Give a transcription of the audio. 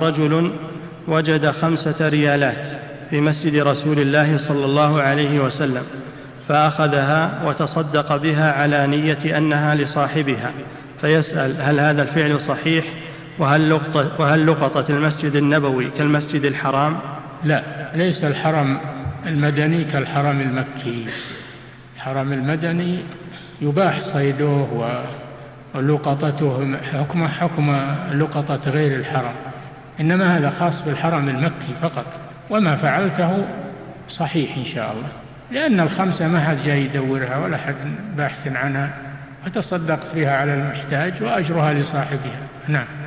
رجل وجد 5 ريالات في مسجد رسول الله صلى الله عليه وسلم فأخذها وتصدق بها على نية أنها لصاحبها، فيسأل: هل هذا الفعل صحيح؟ وهل لقطة المسجد النبوي كالمسجد الحرام؟ لا، ليس الحرم المدني كالحرم المكي. الحرم المدني يباح صيده ولقطته حكم لقطة غير الحرم، إنما هذا خاص بالحرم المكي فقط. وما فعلته صحيح إن شاء الله، لأن 5 ما حد جاي يدورها ولا حد باحث عنها، فتصدقت بها على المحتاج وأجرها لصاحبها. نعم.